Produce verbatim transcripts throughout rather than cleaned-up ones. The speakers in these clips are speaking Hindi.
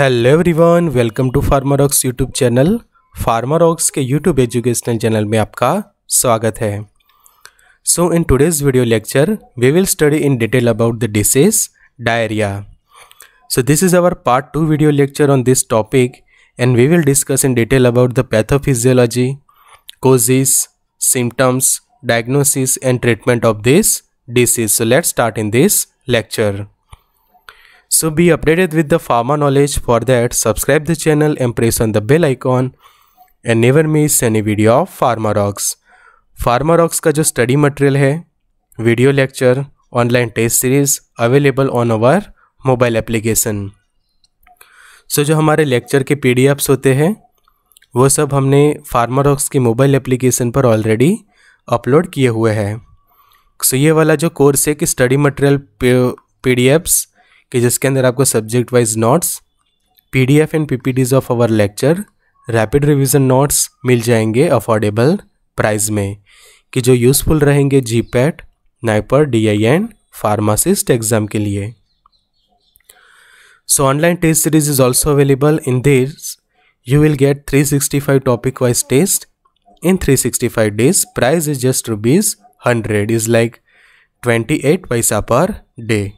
Hello everyone, welcome to Pharmarocks YouTube channel. Pharmarocks के यूट्यूब एजुकेशनल चैनल में आपका स्वागत है। So in today's video lecture we will study in detail about the disease diarrhoea. So this is our part two video lecture on this topic and we will discuss in detail about the pathophysiology, causes, symptoms, diagnosis and treatment of this disease. So let's start in this lecture. So be updated with the pharma knowledge. For that, subscribe the channel and press on the bell icon and never miss any video of Farmarocks. Farmarocks का जो study material है, video lecture, online test series available on our mobile application. So जो हमारे lecture के P D Fs होते हैं वो सब हमने Farmarocks की mobile application पर already upload किए हुए हैं. So ये वाला जो course है कि study material P D Fs कि जिसके अंदर आपको subject wise notes, PDF and PPTs of our lecture, rapid revision notes मिल जाएंगे अफोर्डेबल प्राइस में कि जो यूज़फुल रहेंगे GPAT, NIPER, DI and pharmacist exam के लिए. So online test series is also available. In this you will get three sixty five topic wise test in three sixty five days. Price is just rupees hundred is like twenty eight paisa per day.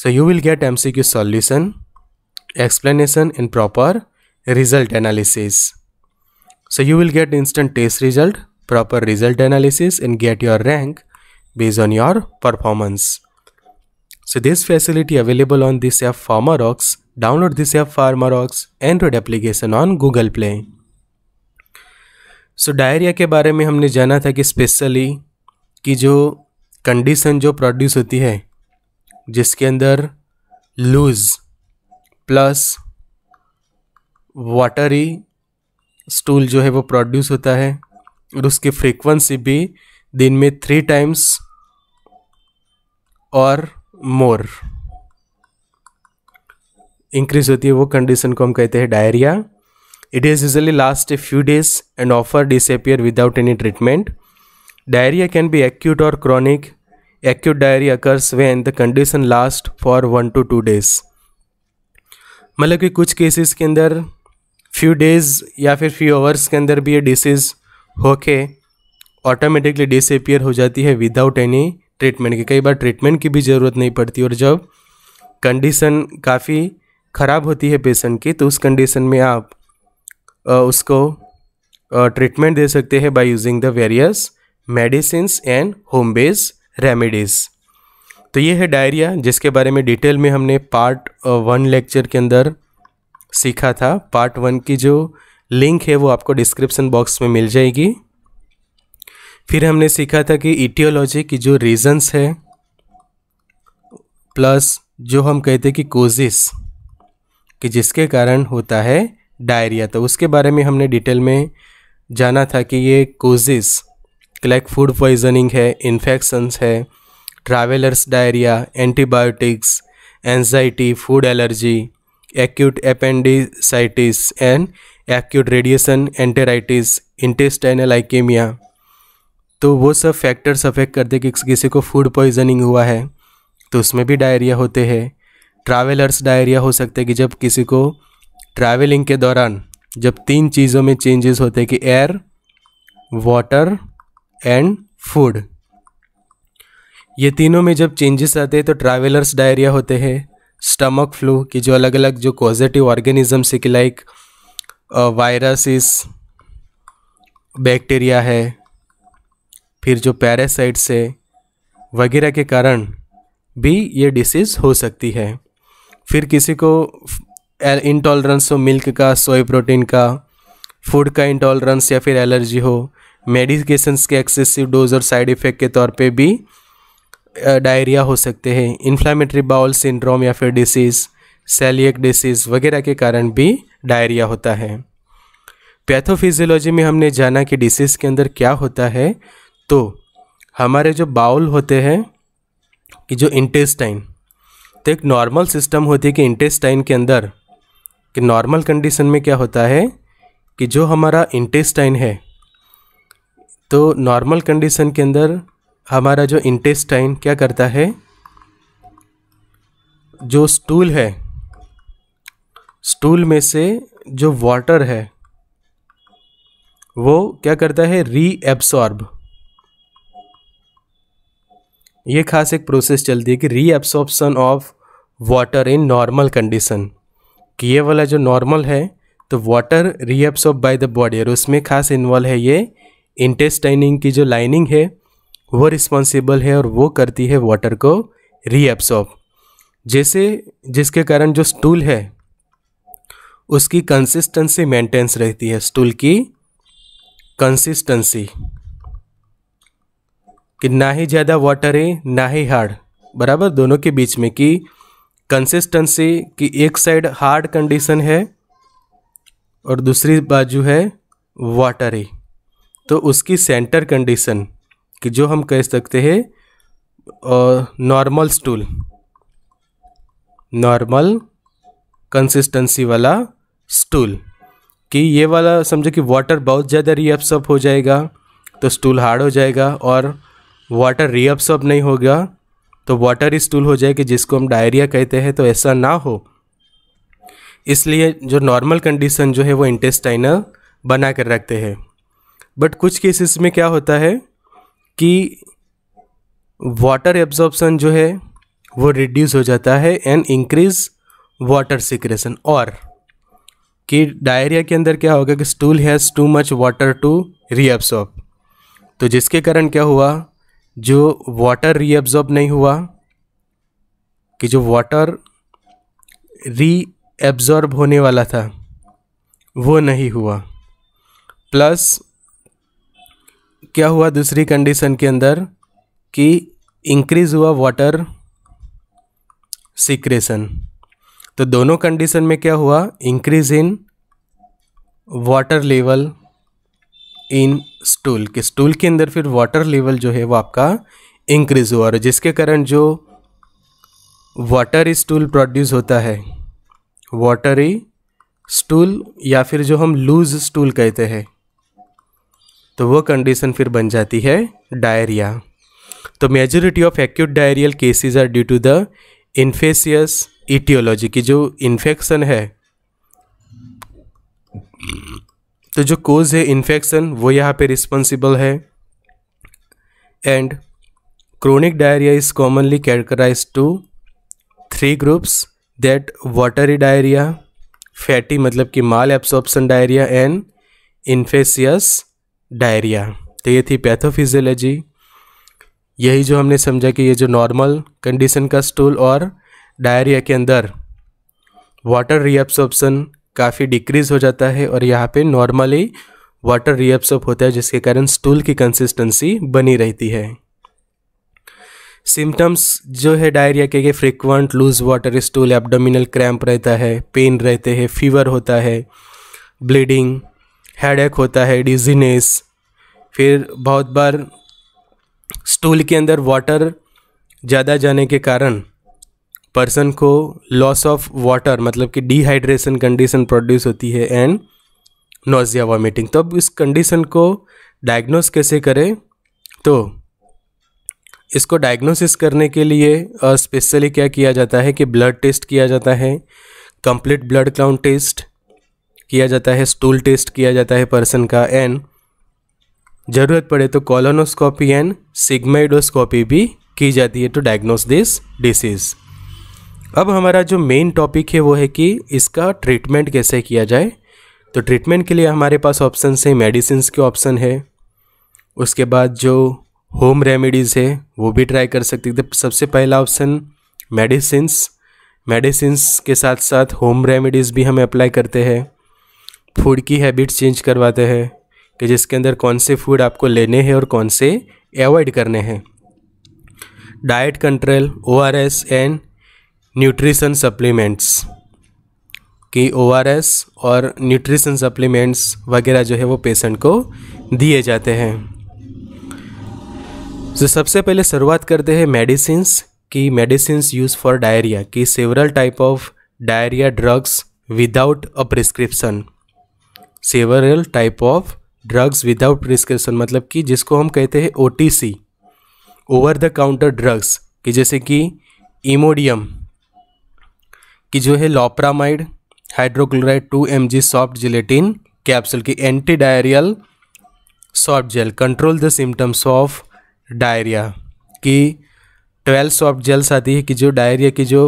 So you will get M C Q solution, explanation and proper result analysis. So you will get instant test result, proper result analysis and get your rank based on your performance. So this facility available on this app Farmarocks. Download this app Farmarocks Android application on Google Play. So diarrhoea के बारे में हमने जाना था कि स्पेशली कि जो कंडीशन जो प्रोड्यूस होती है जिसके अंदर लूज प्लस वाटरी स्टूल जो है वो प्रोड्यूस होता है और उसकी फ्रीक्वेंसी भी दिन में थ्री टाइम्स और मोर इंक्रीज होती है, वो कंडीशन को हम कहते हैं diarrhoea. It is usually last a few days and ऑफर disappear without any treatment. Diarrhoea can be acute और chronic. Acute diarrhea occurs when the condition lasts for one to two days. मतलब कि कुछ केसेस के अंदर few days या फिर few hours के अंदर भी ये disease होके ऑटोमेटिकली disappear हो जाती है विदाउट एनी ट्रीटमेंट की. कई बार ट्रीटमेंट की भी ज़रूरत नहीं पड़ती और जब कंडीशन काफ़ी ख़राब होती है पेशेंट की तो उस कंडीशन में आप आ, उसको ट्रीटमेंट दे सकते हैं by using the various medicines and home based remedies. तो ये है डायरिया जिसके बारे में डिटेल में हमने पार्ट वन लेक्चर के अंदर सीखा था. पार्ट वन की जो लिंक है वो आपको डिस्क्रिप्शन बॉक्स में मिल जाएगी. फिर हमने सीखा था कि इटियोलॉजी की जो रीजंस है प्लस जो हम कहते हैं कि कोजेस कि जिसके कारण होता है डायरिया, तो उसके बारे में हमने डिटेल में जाना था कि ये कोजेस लाइक फूड पॉइजनिंग है, इन्फेक्शंस है, travellers diarrhoea, antibiotics, anxiety, food allergy, acute appendicitis and acute radiation enteritis, intestinal ischaemia. तो वो सब फैक्टर्स अफेक्ट करते कि किसी को फूड पॉइजनिंग हुआ है तो उसमें भी डायरिया होते हैं. ट्रैवलर्स डायरिया हो सकते कि जब किसी को ट्रैवलिंग के दौरान जब तीन चीज़ों में चेंजेस होते कि एयर, वाटर एंड फूड, ये तीनों में जब चेंजेस आते हैं तो ट्रैवलर्स डायरिया होते हैं. स्टमक फ्लू की जो अलग अलग जो कॉजेटिव ऑर्गेनिजम्स है लाइक वायरसेस, बैक्टीरिया है, फिर जो पैरासाइट्स है वगैरह के कारण भी ये डिसीज़ हो सकती है. फिर किसी को इंटॉलरेंस हो मिल्क का, सोया प्रोटीन का, फूड का इंटॉलरेंस या फिर एलर्जी हो, मेडिकेशंस के एक्सेसिव डोज और साइड इफ़ेक्ट के तौर पे भी डायरिया हो सकते हैं. इन्फ्लामेटरी बाउल सिंड्रोम या फिर डिसीज़, सेलिएक डिसीज़ वगैरह के कारण भी डायरिया होता है. पैथोफिजियोलॉजी में हमने जाना कि डिसीज़ के अंदर क्या होता है, तो हमारे जो बाउल होते हैं कि जो इंटेस्टाइन, तो एक नॉर्मल सिस्टम होती है कि इंटेस्टाइन के अंदर कि नॉर्मल कंडीशन में क्या होता है कि जो हमारा इंटेस्टाइन है तो नॉर्मल कंडीशन के अंदर हमारा जो इंटेस्टाइन क्या करता है, जो स्टूल है स्टूल में से जो वाटर है वो क्या करता है, रीएब्सॉर्ब। ये खास एक प्रोसेस चलती है कि reabsorption of water in normal condition, कि ये वाला जो नॉर्मल है तो water reabsorb by the body, और उसमें खास इन्वॉल्व है ये इंटेस्टाइनिंग की जो लाइनिंग है वो रिस्पॉन्सिबल है, और वो करती है वाटर को रीएब्सॉर्ब, जैसे जिसके कारण जो स्टूल है उसकी कंसिस्टेंसी मेंटेन्स रहती है, स्टूल की कंसिस्टेंसी कि ना ही ज़्यादा वाटर है ना ही हार्ड, बराबर दोनों के बीच में, कि कंसिस्टेंसी की एक साइड हार्ड कंडीशन है और दूसरी बाजू है वाटरी, तो उसकी सेंटर कंडीशन कि जो हम कह सकते हैं नॉर्मल स्टूल, नॉर्मल कंसिस्टेंसी वाला स्टूल, कि ये वाला समझो कि वाटर बहुत ज़्यादा रीअब्सॉर्ब हो जाएगा तो स्टूल हार्ड हो जाएगा, और वाटर रीअब्सॉर्ब नहीं होगा तो वाटर स्टूल हो जाएगा जिसको हम डायरिया कहते हैं। तो ऐसा ना हो इसलिए जो नॉर्मल कंडीशन जो है वो इंटेस्टाइनल बना कर रखते हैं। बट कुछ केसेस में क्या होता है कि वाटर एब्जॉर्प्शन जो है वो रिड्यूस हो जाता है एंड इंक्रीज वाटर सिक्रेशन, और कि डायरिया के अंदर क्या होगा कि stool has too much water to reabsorb, तो जिसके कारण क्या हुआ, जो वाटर रीअब्सॉर्ब नहीं हुआ, कि जो वाटर री एब्जॉर्ब होने वाला था वो नहीं हुआ, प्लस क्या हुआ दूसरी कंडीशन के अंदर कि इंक्रीज हुआ वाटर सीक्रेशन। तो दोनों कंडीशन में क्या हुआ, increase in water level in stool, के स्टूल के अंदर फिर वाटर लेवल जो है वो आपका इंक्रीज हुआ, और जिसके कारण जो वाटर स्टूल प्रोड्यूस होता है, वाटरी स्टूल या फिर जो हम लूज स्टूल कहते हैं, तो वो कंडीशन फिर बन जाती है डायरिया। तो majority of acute diarrhoeal cases are due to the infectious aetiology, की जो इन्फेक्शन है तो जो कोज है इन्फेक्शन वो यहाँ पे रिस्पॉन्सिबल है, and chronic diarrhoea is commonly characterise to three groups that watery diarrhoea, fatty मतलब कि malabsorption diarrhoea and infectious diarrhoea. तो ये थी पैथोफिजियोलॉजी, यही जो हमने समझा कि ये जो नॉर्मल कंडीशन का स्टूल और डायरिया के अंदर वाटर रीअब्सॉर्प्शन काफ़ी डिक्रीज हो जाता है, और यहाँ पे नॉर्मली वाटर रीअब्सॉर्ब होता है जिसके कारण स्टूल की कंसिस्टेंसी बनी रहती है। सिम्टम्स जो है डायरिया के, के frequent loose water stool, abdominal cramp रहता है, पेन रहते हैं, फीवर होता है, ब्लीडिंग, हेडेक होता है, डिजीनेस, फिर बहुत बार स्टूल के अंदर वाटर ज़्यादा जाने के कारण पर्सन को लॉस ऑफ वाटर मतलब कि डिहाइड्रेशन कंडीशन प्रोड्यूस होती है एंड नोजिया वॉमिटिंग। तो अब इस कंडीशन को डायग्नोस कैसे करें, तो इसको डायग्नोसिस करने के लिए स्पेशली क्या किया जाता है कि ब्लड टेस्ट किया जाता है, कंप्लीट ब्लड काउंट टेस्ट किया जाता है, स्टूल टेस्ट किया जाता है पर्सन का, एंड ज़रूरत पड़े तो कॉलोनोस्कोपी एंड सिग्माइडोस्कोपी भी की जाती है टू डायग्नोस दिस डिसीज़। अब हमारा जो मेन टॉपिक है वो है कि इसका ट्रीटमेंट कैसे किया जाए। तो ट्रीटमेंट के लिए हमारे पास ऑप्शन है, मेडिसिन के ऑप्शन है, उसके बाद जो होम रेमेडीज़ है वो भी ट्राई कर सकते हैं। सबसे पहला ऑप्शन मेडिसिन्स, मेडिसिन्स के साथ साथ होम रेमेडीज़ भी हम अप्लाई करते हैं, फूड की हैबिट चेंज करवाते हैं कि जिसके अंदर कौन से फूड आपको लेने हैं और कौन से अवॉइड करने हैं, diet control, ORS and nutrition supplements, कि ओआरएस और न्यूट्रिशन सप्लीमेंट्स वगैरह जो है वो पेशेंट को दिए जाते हैं। तो सबसे पहले शुरुआत करते हैं मेडिसिन्स की। मेडिसिन्स यूज फॉर डायरिया की several type of diarrhoea drugs without a prescription, several type of drugs without prescription मतलब कि जिसको हम कहते हैं OTC, over the counter drugs, कि जैसे कि इमोडियम की जो है loperamide, hydrochloride two M G soft gelatin capsule की anti diarrhoeal soft gel control the symptoms of diarrhoea की ट्वेल्व सॉफ्ट जेल्स आती है कि जो डायरिया की जो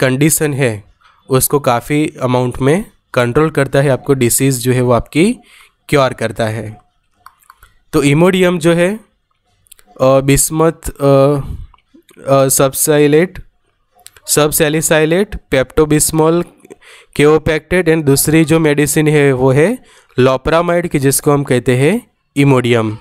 कंडीशन है उसको काफ़ी अमाउंट में कंट्रोल करता है, आपको डिसीज़ जो है वो आपकी क्योर करता है। तो इमोडियम जो है बिस्मथ सबसाइलेट सबसैलिसाइलेट पेप्टोबिस्मोल केओपैक्टेड एंड दूसरी जो मेडिसिन है वो है लोपरामाइड की जिसको हम कहते हैं Imodium.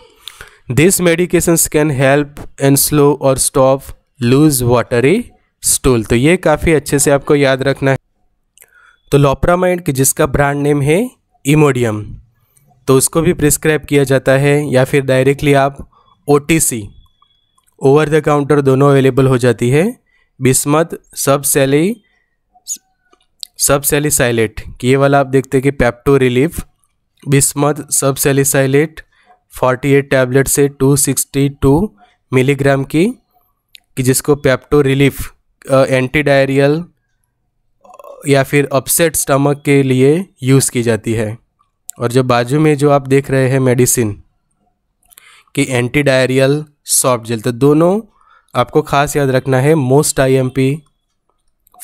This medications can help and slow और स्टॉप लूज वाटरी स्टूल। तो ये काफ़ी अच्छे से आपको याद रखना है। तो लोपरामाइड की जिसका ब्रांड नेम है इमोडियम तो उसको भी प्रिस्क्राइब किया जाता है या फिर डायरेक्टली आप ओटीसी ओवर द काउंटर दोनों अवेलेबल हो जाती है। बिस्मथ सबसैली सबसैलिसाइलेट कि ये वाला आप देखते हैं कि पेप्टो रिलीफ बिस्मथ सबसैलिसाइलेट अड़तालीस टैबलेट से दो सौ बासठ मिलीग्राम की कि जिसको पेप्टो रिलीफ एंटी डायरियल या फिर अपसेट स्टमक के लिए यूज़ की जाती है। और जो बाजू में जो आप देख रहे हैं मेडिसिन कि एंटी डायरियल सॉफ्ट जेल, तो दोनों आपको खास याद रखना है मोस्ट आईएमपी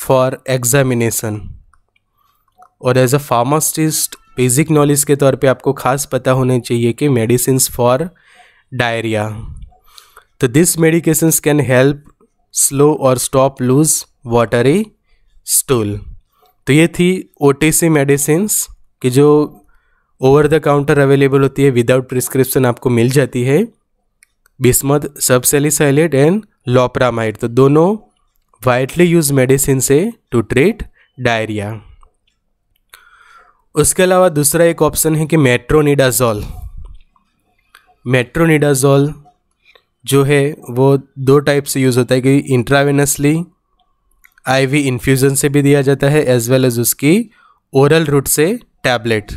फॉर एग्जामिनेशन। और as a pharmacist basic knowledge के तौर पे आपको खास पता होना चाहिए कि मेडिसिन्स फॉर डायरिया। तो this medications can help slow और स्टॉप लूज वाटरी स्टूल। तो ये थी ओटीसी मेडिसिन्स कि जो ओवर द काउंटर अवेलेबल होती है विदाउट प्रिस्क्रिप्शन आपको मिल जाती है, बिस्मथ सबसैलिसाइलेट एंड लोपरामाइड। तो दोनों वाइडली यूज मेडिसिन से टू ट्रीट डायरिया। उसके अलावा दूसरा एक ऑप्शन है कि मेट्रोनिडाजोल। मेट्रोनिडाजोल जो है वो दो टाइप से यूज़ होता है कि इंट्रावेनसली आईवी इन्फ्यूज़न से भी दिया जाता है एज वेल एज उसकी ओरल रूट से टैबलेट।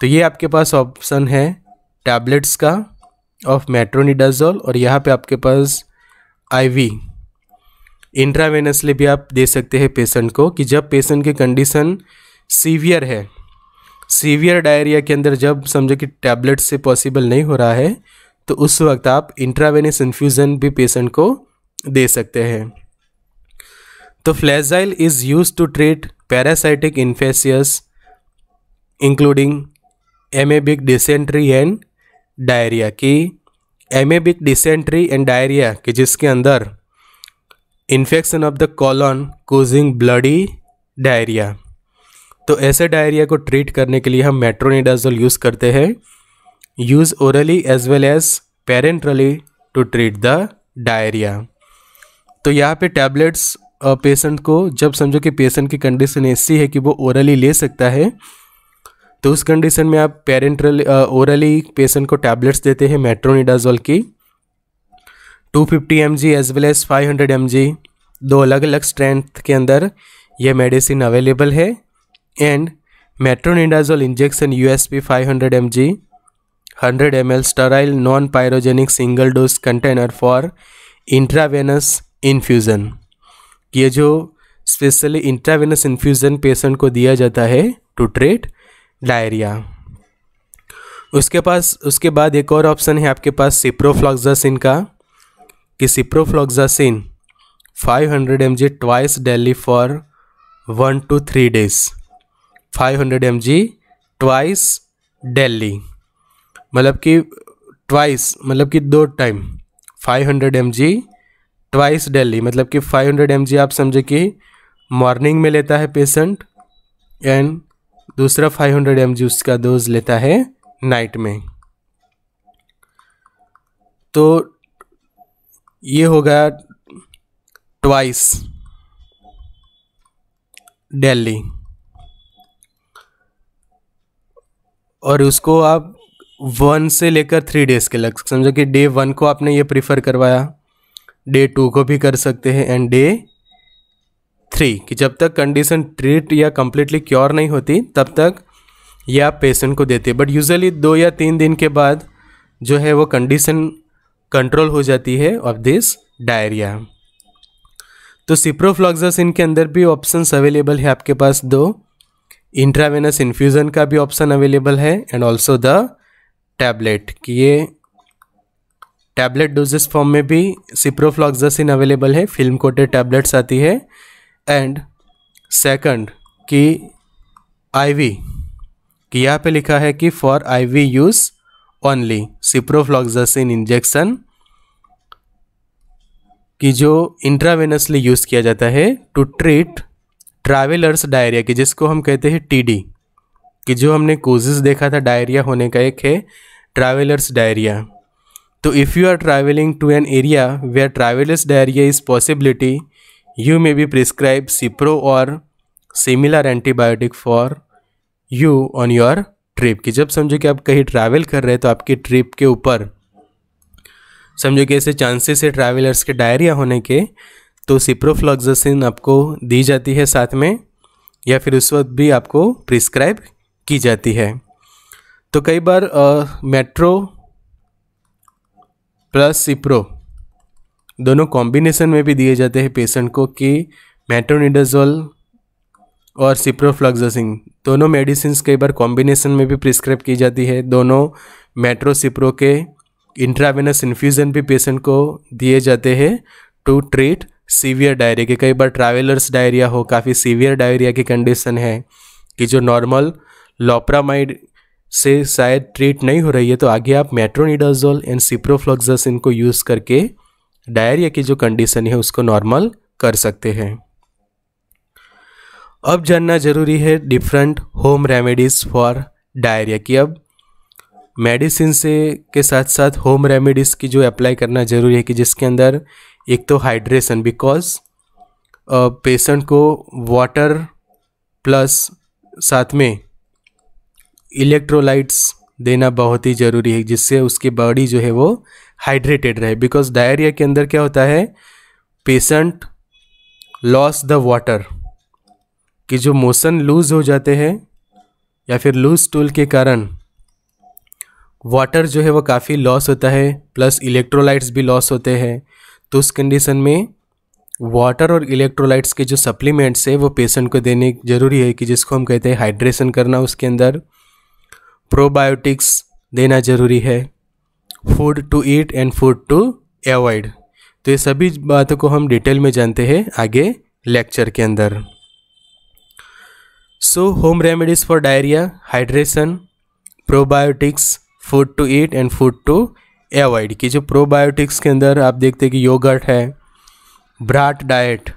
तो ये आपके पास ऑप्शन है टैबलेट्स का ऑफ मेट्रोनिडाजोल और यहाँ पे आपके पास आईवी इंट्रावेनसली भी आप दे सकते हैं पेशेंट को कि जब पेशेंट की कंडीशन सीवियर है, सीवियर डायरिया के अंदर जब समझो कि टैबलेट से पॉसिबल नहीं हो रहा है तो उस वक्त आप इंट्रावेनस इन्फ्यूज़न भी पेशेंट को दे सकते हैं। तो Flagyl is use to treat parasitic infections including amoebic dysentery and diarrhoea की एमेबिक डिसेंट्री एंड डायरिया कि जिसके अंदर infection of the colon causing bloody diarrhoea. तो ऐसे डायरिया को ट्रीट करने के लिए हम मेट्रोनिडाजोल यूज़ करते हैं, use orally as well as parenterally to treat the diarrhoea. तो यहाँ पे टैबलेट्स पेशेंट को जब समझो कि पेशेंट की कंडीशन ऐसी है कि वो ओरली ले सकता है तो उस कंडीशन में आप पेरेंटरली ओरली पेशेंट को टैबलेट्स देते हैं मेट्रोनिडाजोल की दो सौ पचास M G as well as पाँच सौ एम जी दो अलग अलग स्ट्रेंथ के अंदर यह मेडिसिन अवेलेबल है। एंड मेट्रोनिडाजोल इंजेक्शन यूएसपी पाँच सौ M G hundred M L sterile non pyrogenic single dose container for intravenous infusion. ये जो स्पेशली इंट्रावेनस इन्फ्यूज़न पेशेंट को दिया जाता है टू ट्रीट डायरिया। उसके पास उसके बाद एक और ऑप्शन है आपके पास सिप्रोफ्लॉक्सासिन का कि सिप्रोफ्लॉक्सासिन पाँच सौ M G twice daily for one two three days. पाँच सौ एम जी ट्वाइस डेली मतलब कि ट्वाइस मतलब कि दो टाइम पाँच सौ एम जी ट्वाइस डेली मतलब कि पाँच सौ एम जी आप समझे कि मॉर्निंग में लेता है पेशेंट एंड दूसरा पाँच सौ एम जी उसका डोज लेता है नाइट में। तो ये होगा ट्वाइस डेली और उसको आप वन से लेकर थ्री डेज़ के लग समझो कि डे वन को आपने ये प्रीफर करवाया, डे टू को भी कर सकते हैं एंड डे थ्री कि जब तक कंडीशन ट्रीट या कम्प्लीटली क्योर नहीं होती तब तक ये आप पेशेंट को देते। बट यूजुअली दो या तीन दिन के बाद जो है वो कंडीशन कंट्रोल हो जाती है ऑफ दिस डायरिया। तो सिप्रोफ्लॉक्सासिन के अंदर भी ऑप्शंस अवेलेबल है आपके पास दो, इंट्रावेनस इन्फ्यूज़न का भी ऑप्शन अवेलेबल है एंड ऑल्सो द टैबलेट, कि ये टैबलेट डोजेस फॉर्म में भी सिप्रोफ्लॉक्सासिन अवेलेबल है, फिल्म कोटेड टैबलेट्स आती है। एंड सेकंड कि आईवी, कि यहाँ पे लिखा है कि for IV use only ciprofloxacin injection, कि जो इंट्रावेनसली यूज़ किया जाता है टू ट्रीट ट्रैवलर्स डायरिया, कि जिसको हम कहते हैं टीडी, कि जो हमने कोजेस देखा था डायरिया होने का एक है ट्रैवलर्स डायरिया। तो if you are travelling to an area where travellers diarrhoea is possibility, you may be prescribe cipro और similar antibiotic for you on your trip, कि जब समझो कि आप कहीं ट्रैवल कर रहे हैं तो आपकी ट्रिप के ऊपर समझो कि ऐसे चांसेस है ट्रैवलर्स के डायरिया होने के, तो सिप्रोफ्लॉक्सासिन आपको दी जाती है साथ में, या फिर उस वक्त भी आपको प्रिस्क्राइब की जाती है। तो कई बार मेट्रो प्लस सिप्रो दोनों कॉम्बिनेशन में भी दिए जाते हैं पेशेंट को, कि मेट्रोनिडाजोल और सिप्रोफ्लॉक्सासिन दोनों मेडिसिन कई बार कॉम्बिनेशन में भी प्रिस्क्राइब की जाती है। दोनों मेट्रो सिप्रो के इंट्रावेनस इन्फ्यूज़न भी पेशेंट को दिए जाते हैं टू ट्रीट सीवियर डायरिया, के कई बार ट्रैवलर्स डायरिया हो, काफ़ी सीवियर डायरिया की कंडीशन है कि जो नॉर्मल लोपरामाइड से शायद ट्रीट नहीं हो रही है, तो आगे आप मेट्रोनिडाजोल एंड सिप्रोफ्लॉक्सासिन को यूज़ करके डायरिया की जो कंडीशन है उसको नॉर्मल कर सकते हैं। अब जानना ज़रूरी है different home remedies for diarrhoea, की अब मेडिसिन से के साथ साथ होम रेमेडीज़ की जो अप्लाई करना ज़रूरी है, कि जिसके अंदर एक तो हाइड्रेशन, बिकॉज पेशेंट को वाटर प्लस साथ में इलेक्ट्रोलाइट्स देना बहुत ही ज़रूरी है, जिससे उसकी बॉडी जो है वो हाइड्रेटेड रहे, बिकॉज डायरिया के अंदर क्या होता है पेशेंट लॉस द वाटर, कि जो मोशन लूज़ हो जाते हैं या फिर लूज स्टूल के कारण वाटर जो है वो काफ़ी लॉस होता है, प्लस इलेक्ट्रोलाइट्स भी लॉस होते हैं। तो उस कंडीशन में वाटर और इलेक्ट्रोलाइट्स के जो सप्लीमेंट्स है वो पेशेंट को देने ज़रूरी है, कि जिसको हम कहते हैं हाइड्रेशन करना। उसके अंदर प्रोबायोटिक्स देना ज़रूरी है, food to eat and food to avoid. तो ये सभी बातों को हम डिटेल में जानते हैं आगे लेक्चर के अंदर। So home remedies for diarrhoea, hydration, probiotics, food to eat and food to avoid, कि जो प्रोबायोटिक्स के अंदर आप देखते हैं कि योगर्ट है, ब्राट डाइट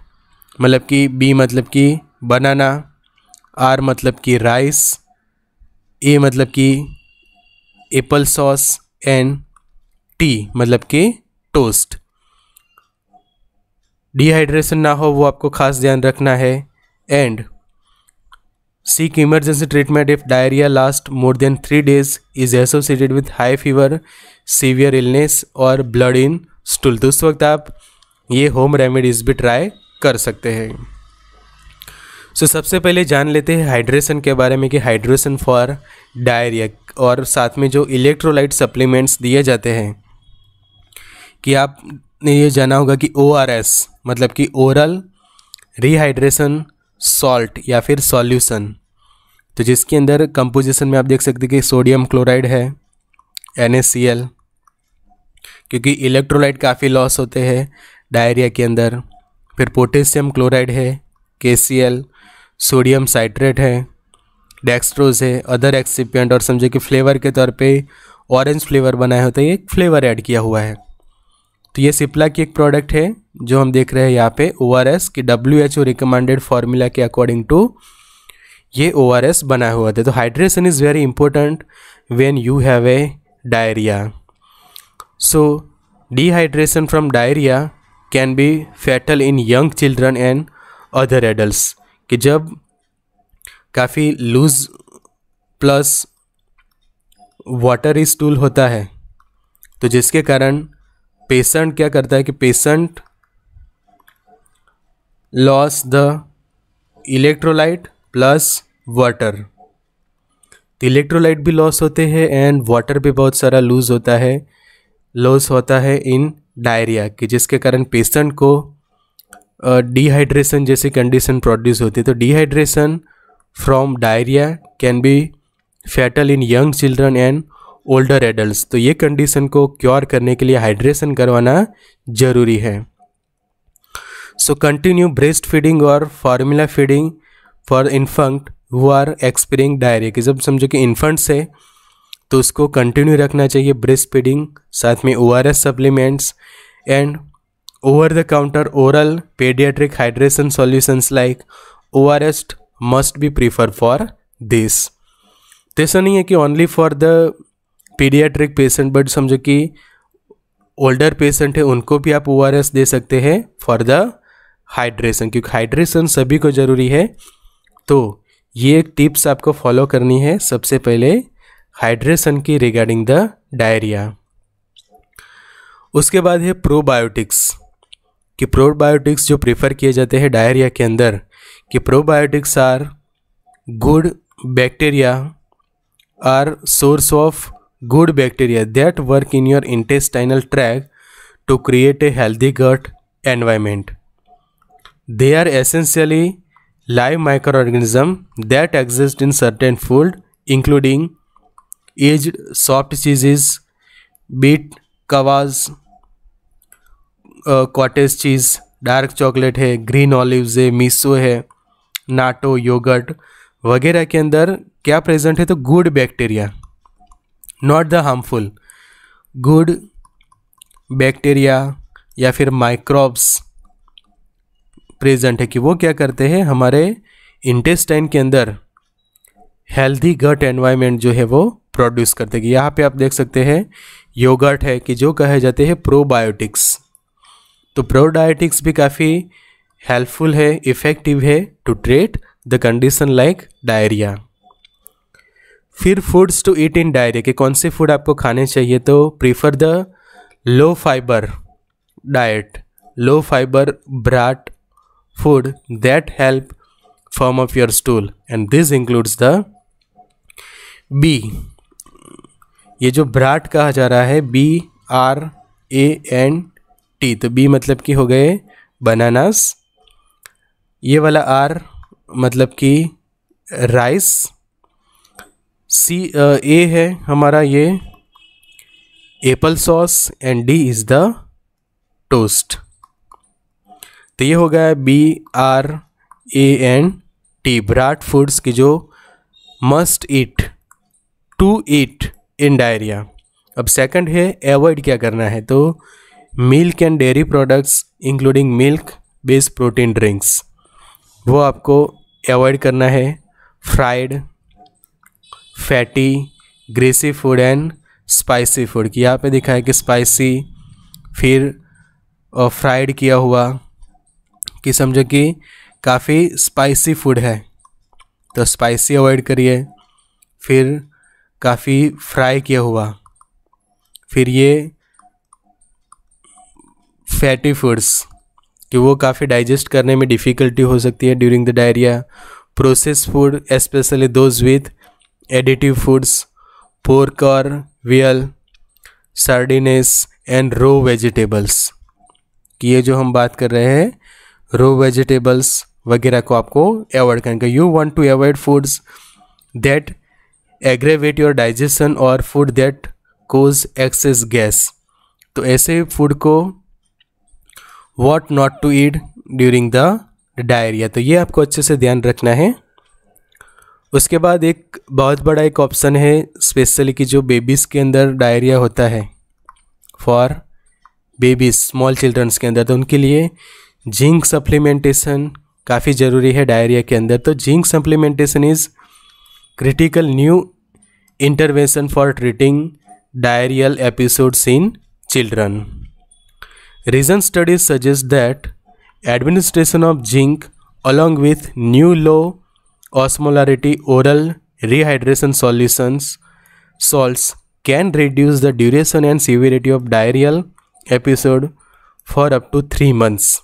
मतलब कि बी मतलब कि बनाना, आर मतलब कि राइस, ए मतलब कि एप्पल सॉस एंड टी मतलब कि टोस्ट। डिहाइड्रेशन ना हो वो आपको खास ध्यान रखना है। And seek emergency treatment if diarrhea lasts more than three days, is associated with high fever, severe illness और blood in stool। तो उस वक्त आप ये होम रेमेडीज़ भी ट्राई कर सकते हैं। सो so, सबसे पहले जान लेते हैं हाइड्रेशन के बारे में, कि हाइड्रेशन फॉर डायरिया, और साथ में जो इलेक्ट्रोलाइट सप्लीमेंट्स दिए जाते हैं, कि आपने ये जाना होगा कि O R S मतलब कि ओरल रिहाइड्रेशन सॉल्ट या फिर सॉल्यूशन, तो जिसके अंदर कंपोजिशन में आप देख सकते हैं कि सोडियम क्लोराइड है, एन ए सी एल, क्योंकि इलेक्ट्रोलाइट काफ़ी लॉस होते हैं डायरिया के अंदर। फिर पोटेशियम क्लोराइड है, K C L, sodium citrate है, डेक्सट्रोज है, अदर एक्सिपिएंट, और समझे कि फ्लेवर के तौर पे ऑरेंज फ्लेवर बनाया होता है, ये फ्लेवर ऐड किया हुआ है। तो ये सिप्ला की एक प्रोडक्ट है जो हम देख रहे हैं यहाँ पे ओ आर एस, की W H O recommended formula के अकॉर्डिंग टू ये ओ आर एस बना हुआ था। तो hydration is very important when you have a diarrhoea. So dehydration from diarrhoea can be fatal in young children and other adults, कि जब काफ़ी लूज प्लस वाटरी स्टूल होता है, तो जिसके कारण पेशेंट क्या करता है कि patient loss the electrolyte plus water, तो इलेक्ट्रोलाइट भी लॉस होते हैं एंड वाटर भी बहुत सारा लूज होता है, लॉस होता है इन डायरिया, कि जिसके कारण पेशेंट को डिहाइड्रेशन जैसी कंडीशन प्रोड्यूस होती है। तो dehydration from diarrhoea can be fatal in young children and older adults. तो ये कंडीशन को क्योर करने के लिए हाइड्रेशन करवाना जरूरी है। सो कंटिन्यू ब्रेस्ट फीडिंग और formula feeding for infant who are experiencing diarrhoea. कि जब समझो कि इन्फेंट्स है तो उसको कंटिन्यू रखना चाहिए ब्रेस्ट फीडिंग, साथ में O R S supplements and over the counter oral paediatric hydration solutions like O R S must be prefer for this. तो ऐसा नहीं है कि only for the paediatric patient, but समझो कि ओल्डर पेशेंट है उनको भी आप ओ आर एस दे सकते हैं फॉर द हाइड्रेशन, क्योंकि हाइड्रेशन सभी को ज़रूरी है। तो ये टिप्स आपको फॉलो करनी है सबसे पहले हाइड्रेशन की रिगार्डिंग द डायरिया। उसके बाद है प्रोबायोटिक्स, कि प्रोबायोटिक्स जो प्रेफर किए जाते हैं डायरिया के अंदर, कि probiotics are good bacteria are source of good bacteria that work in your intestinal track to create a healthy gut environment. They are essentially live micro organism that exist in certain food including aged soft cheeses, beet, kvass, cottage cheese, dark chocolate है, ग्रीन ऑलिव्स है, मिसो है, नाटो, योगर्ट वगैरह के अंदर क्या प्रेजेंट है? तो good bacteria, not the harmful, good bacteria या फिर माइक्रोब्स प्रेजेंट है, कि वो क्या करते हैं हमारे इंटेस्टाइन के अंदर हेल्दी गट एनवायरनमेंट जो है वो प्रोड्यूस करते हैं। यहाँ पे आप देख सकते हैं योगर्ट है कि जो कहे जाते हैं प्रोबायोटिक्स। तो प्रोबायोटिक्स भी काफ़ी हेल्पफुल है, इफ़ेक्टिव है to treat the condition like diarrhoea. फिर foods to eat in diarrhoea, के कौन से फूड आपको खाने चाहिए? तो prefer the low fibre diet, low fibre BRAT food that help firm up your stool, and this includes the B। ये जो ब्राट कहा जा रहा है B R A N T, तो B मतलब कि हो गए बनानास, ये वाला R मतलब कि राइस, C A है हमारा ये apple sauce, and D is the toast. तो ये हो गया B R A N T, BRAT foods की जो must eat to eat in diarrhoea. अब सेकंड है एवॉइड क्या करना है, तो milk and dairy products including milk based protein drinks, वो आपको एवॉइड करना है। Fried, fatty, greasy food and spicy food, की यहाँ पे दिखा है कि स्पाइसी, फिर फ्राइड किया हुआ, कि समझो कि काफ़ी स्पाइसी फूड है तो स्पाइसी अवॉइड करिए। फिर काफ़ी फ्राई किया हुआ, फिर ये फैटी फूड्स कि वो काफ़ी डाइजेस्ट करने में डिफ़िकल्टी हो सकती है during the diarrhoea. Process food specially those with additive foods, pork और veal, sardines and raw vegetables, कि ये जो हम बात कर रहे हैं रो वेजिटेबल्स वगैरह को आपको एवॉइड करेंगे। You want to avoid foods that aggravate your digestion और food that cause excess gas. तो ऐसे फूड को what not to eat during the diarrhoea, तो ये आपको अच्छे से ध्यान रखना है। उसके बाद एक बहुत बड़ा एक ऑप्शन है स्पेशली कि जो बेबीज़ के अंदर डायरिया होता है, फॉर बेबीज स्मॉल चिल्ड्रंस के अंदर, तो उनके लिए जिंक सप्लीमेंटेशन काफ़ी ज़रूरी है डायरिया के अंदर। तो zinc supplementation is critical new intervention for treating diarrhoeal episodes in children. Reason studies suggest that administration of zinc along with new low osmolarity oral rehydration solutions salts can reduce the duration and severity of diarrhoeal episode for up to three months.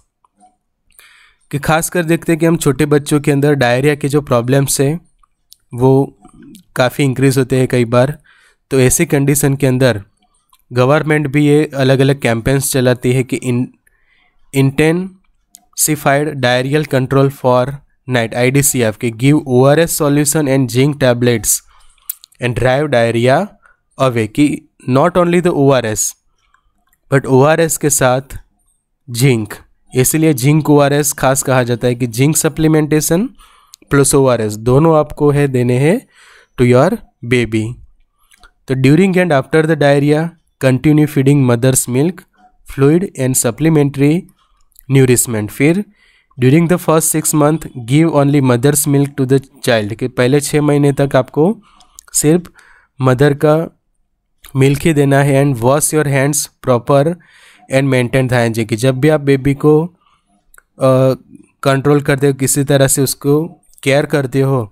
कि खासकर देखते हैं कि हम छोटे बच्चों के अंदर डायरिया के जो प्रॉब्लम्स हैं वो काफ़ी इंक्रीज़ होते हैं कई बार। तो ऐसी कंडीशन के अंदर गवर्नमेंट भी ये अलग अलग कैंपेन्स चलाती है कि इन इंटेन Simplified diarrheal control for night I D C F के give O R S solution and zinc tablets and drive diarrhea away कि not only the O R S but O R S के साथ जिंक, इसलिए जिंक O R S खास कहा जाता है कि zinc supplementation plus O R S दोनों आपको है देने हैं टू योर बेबी। तो during and after the diarrhoea continue feeding mother's milk fluid and supplementary nourishment. फिर during the first six month give only mother's milk to the child के पहले छः महीने तक आपको सिर्फ मदर का मिल्क ही देना है। And wash your hands proper and maintain the hygiene कि जब भी आप बेबी को कंट्रोल करते हो, किसी तरह से उसको केयर करते हो,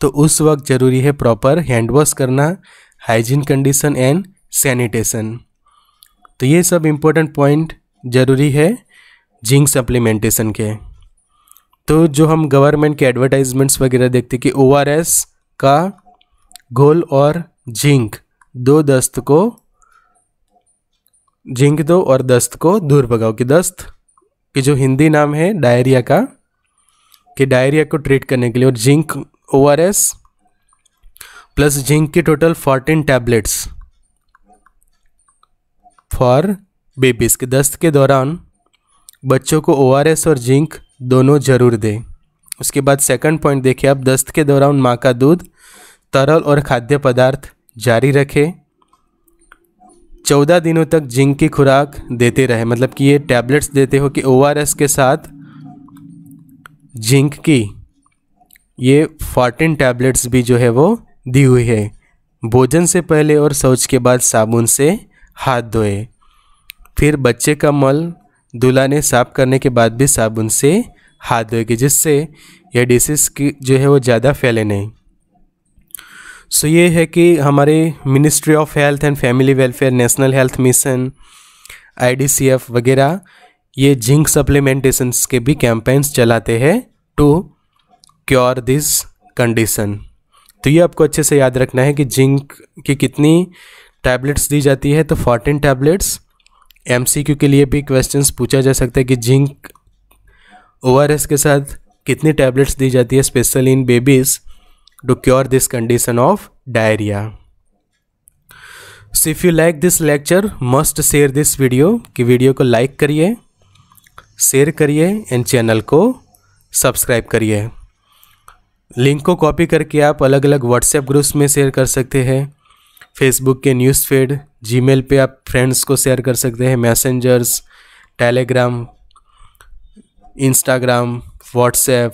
तो उस वक्त ज़रूरी है प्रॉपर हैंड वॉश करना, हाइजीन कंडीशन एंड सैनिटेशन। तो ये सब इम्पोर्टेंट पॉइंट ज़रूरी है जिंक सप्लीमेंटेशन के। तो जो हम गवर्नमेंट के एडवर्टाइजमेंट्स वगैरह देखते कि ओआरएस का घोल और जिंक दो दस्त को जिंक दो और दस्त को दूर भगाओ कि दस्त कि जो हिंदी नाम है डायरिया का, कि डायरिया को ट्रीट करने के लिए। और जिंक ओआरएस प्लस जिंक की total fourteen tablets for babies के दस्त के दौरान बच्चों को ओआरएस और जिंक दोनों जरूर दें। उसके बाद सेकंड पॉइंट देखिए आप, दस्त के दौरान माँ का दूध तरल और खाद्य पदार्थ जारी रखें, चौदह दिनों तक जिंक की खुराक देते रहे। मतलब कि ये टैबलेट्स देते हो कि ओआरएस के साथ जिंक की, ये फोर्टीन टैबलेट्स भी जो है वो दी हुई है। भोजन से पहले और शौच के बाद साबुन से हाथ धोए। फिर बच्चे का मल दुलाने साफ करने के बाद भी साबुन से हाथ धोएगी, जिससे यह डिसीज़ की जो है वो ज़्यादा फैले नहीं। सो ये है कि हमारे ministry of health and family welfare, national health mission, I D C F वगैरह ये जिंक सप्लीमेंटेशंस के भी कैंपेन्स चलाते हैं टू क्योर दिस कंडीशन। तो ये आपको अच्छे से याद रखना है कि जिंक की कितनी टैबलेट्स दी जाती है। तो फोर्टीन टैबलेट्स। एमसीक्यू के लिए भी क्वेश्चंस पूछा जा सकता है कि जिंक ओआरएस के साथ कितनी टैबलेट्स दी जाती है specially in babies to cure this condition of diarrhoea. So if you like this lecture must share this video कि वीडियो को लाइक करिए, शेयर करिए एंड चैनल को सब्सक्राइब करिए। लिंक को कॉपी करके आप अलग अलग व्हाट्सएप ग्रुप्स में शेयर कर सकते हैं, फेसबुक के न्यूज़ फीड, जीमेल पे आप फ्रेंड्स को शेयर कर सकते हैं, messengers, Telegram, Instagram, WhatsApp,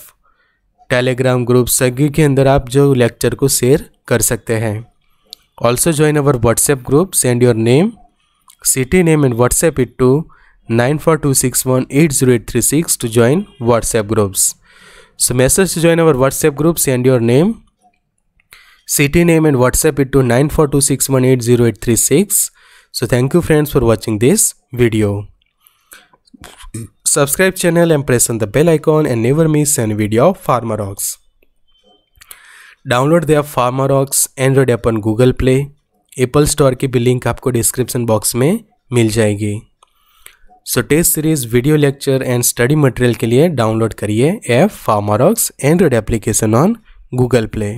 Telegram group सभी के अंदर आप जो लेक्चर को शेयर कर सकते हैं। Also join our WhatsApp group, send your name, city name and WhatsApp it to nine four two six one eight zero eight three six two join WhatsApp groups. So message to join our WhatsApp group, send your name, city name and WhatsApp it to nine four two six one eight zero eight three six. So thank you friends for watching this video. Subscribe channel and press on the bell icon and never miss any video of Farmarocks. Download their Farmarocks Android app on Google Play, Apple Store की भी link आपको description box में मिल जाएगी। So test series, video lecture and study material के लिए download करिए app Farmarocks Android application on Google Play.